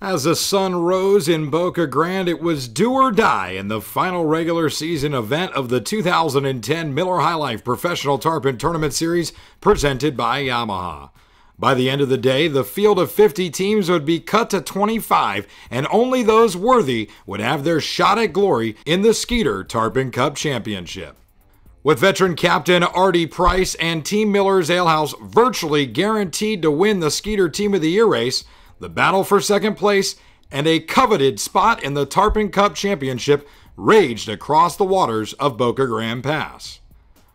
As the sun rose in Boca Grande, it was do or die in the final regular season event of the 2010 Miller High Life Professional Tarpon Tournament Series presented by Yamaha. By the end of the day, the field of 50 teams would be cut to 25, and only those worthy would have their shot at glory in the Skeeter Tarpon Cup Championship. With veteran Captain Artie Price and Team Miller's Alehouse virtually guaranteed to win the Skeeter Team of the Year race, the battle for second place and a coveted spot in the Tarpon Cup Championship raged across the waters of Boca Grande Pass.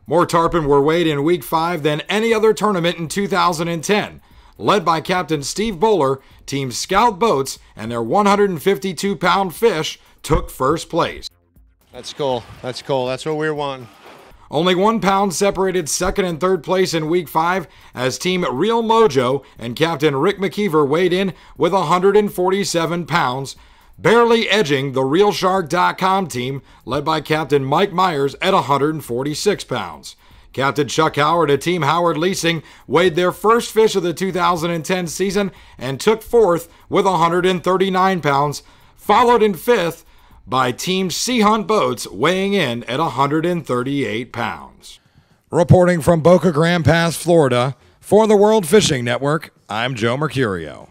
More tarpon were weighed in Week 5 than any other tournament in 2010, led by Capt. Steve Bowler. Team Scout Boats and their 152-pound fish took first place. That's cool. That's cool. That's what we were wanting. Only 1 pound separated second and third place in Week 5 as Team Real Mojo and Capt. Rick McKeever weighed in with 147 pounds, barely edging the RealShark.com team led by Capt. Mike Myers at 146 pounds. Capt. Chuck Howard of Team Howard Leasing weighed their first fish of the 2010 season and took fourth with 139 pounds, followed in fifth by Team Sea Hunt Boats, weighing in at 138 pounds. Reporting from Boca Grande Pass, Florida, for the World Fishing Network, I'm Joe Mercurio.